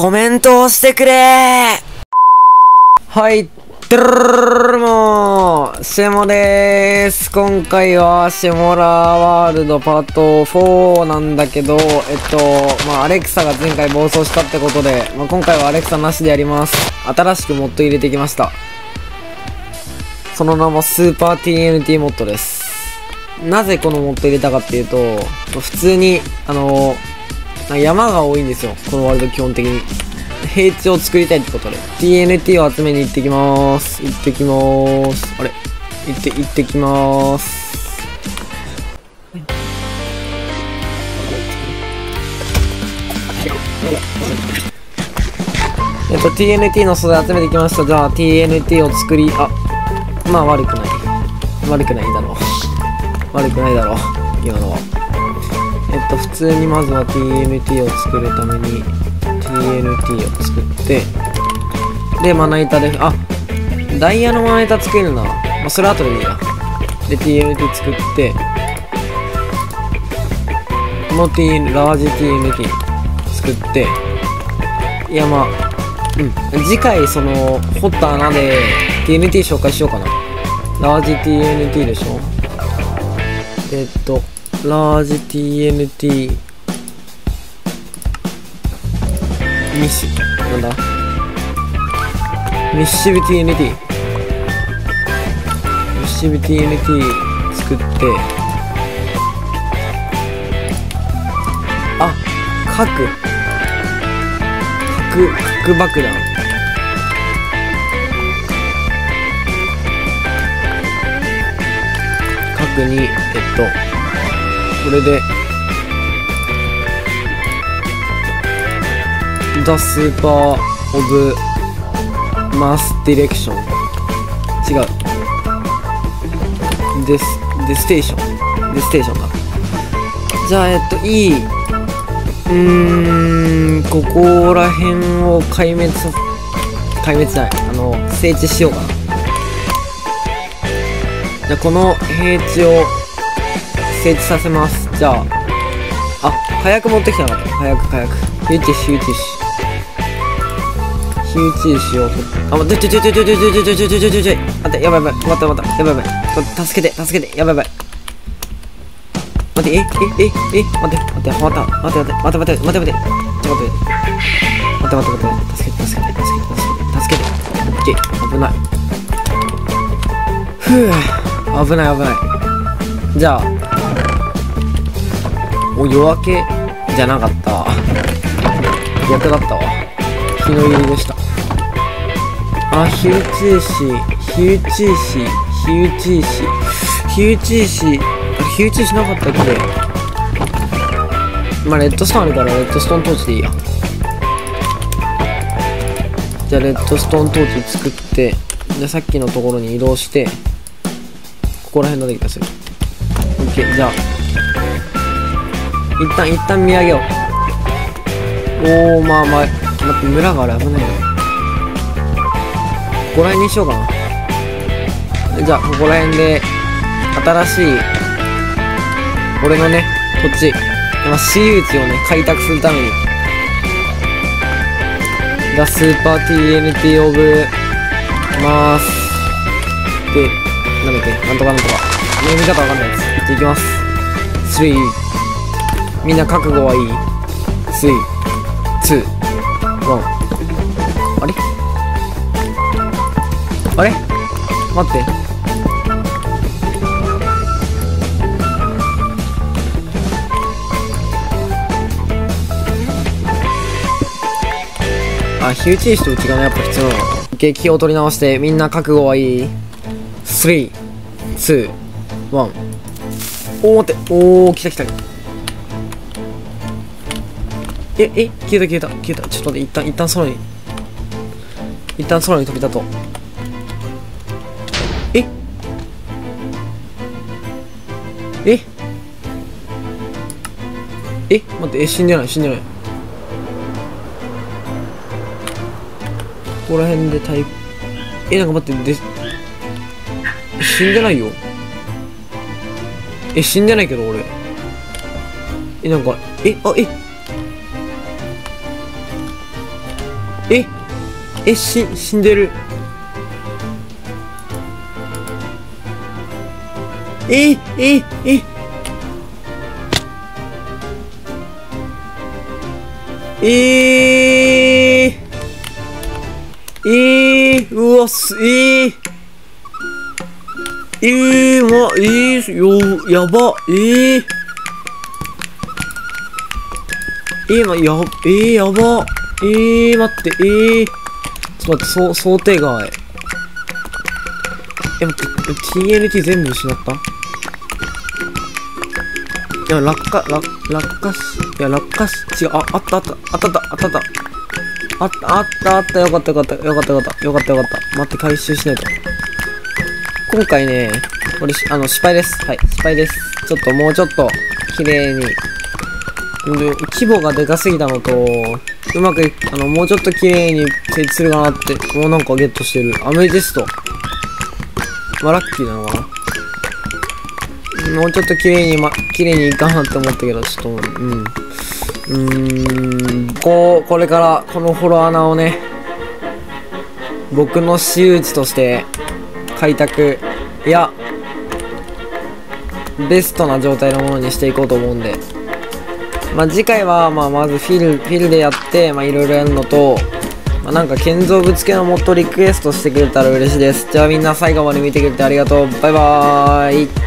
コメントをしてくれー。はい、どるもー、シェモでーす。今回はシェモラワールドパート4なんだけど、アレクサが前回暴走したってことで、今回はアレクサなしでやります。新しくモッド入れてきました。その名もスーパー TNT モッドです。なぜこのモッド入れたかっていうと、普通に、山が多いんですよ、このワールド。基本的に平地を作りたいってことで TNT を集めに行ってきまーす。行ってきまーす。TNT の素材集めてきました。じゃあ TNT を作り、悪くないだろう今のは。普通にまずは TNT を作るために TNT を作って、で、まな板で、ダイヤのまな板作れるな。それ後でいいや。で、TNT 作って、このラージ TNT 作って、次回、掘った穴で TNT 紹介しようかな。ラージ TNT でしょ。ラージ TNT ミッシブ TNT 作って、核爆弾、核にこれでザ・スーパー・オブ・マス・ディレクション、違う、デステーションだ。じゃあここら辺を壊滅じゃない、整地しようかな。じゃあこの平地を整地させます。じゃあ、火薬持ってきたなかった。火薬火打ち石を取って、ちょい待って、やばいやばい、助けてやばい、待って、助けて。OK、危ない。危ない。じゃあ夜明けじゃなかった、逆だったわ。日の入りでした。火打ち石なかったっけ。レッドストーンあるからレッドストーントーチでいいや。じゃあレッドストーントーチ作って、でさっきのところに移動して、ここら辺のできたらする。 OK、 じゃあ一旦見上げよう。待って、村がある、危ないよ。ここら辺にしようかな。じゃあここら辺で新しい俺のね土地、私有地をね開拓するために、ザ・スーパー TNT オブマースでなんとか読み方わかんないです。いきます。3、みんな覚悟はいい？ 3、2、1。あれ待って、火打ち石と内側のやっぱ必要なの。OK、気を取り直して、みんな覚悟はいい？ 3、2、1。待って、来た。消えた。ちょっと待って、一旦空に飛び立とう。待って、死んでない。ここら辺で待って、死んでないよ。死んでないけど俺。死んでる。うわす、ま、よ、やば、ま、や、やば、待って、ちょっと待って、想定外。待って、TNT 全部失った?落下し、違う、あった、よかった、待って、回収しないと。今回ね、俺、失敗です。ちょっと、もうちょっと、綺麗に。規模がでかすぎたのと、うまく、もうちょっと綺麗に設置するかなって、もうなんかゲットしてる。アメジェスト。まあ、ラッキーなのかな。もうちょっと綺麗にいかなって思ったけど、ちょっと、これから、このホロ穴をね、僕の私有地として、開拓、いや、ベストな状態のものにしていこうと思うんで、まあ、次回は、まあ、まずフィルでやって、まあ、いろいろやるのと、まあ、なんか建造物系のモッドリクエストしてくれたら嬉しいです。じゃあみんな最後まで見てくれてありがとう。バイバーイ。